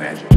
Magic.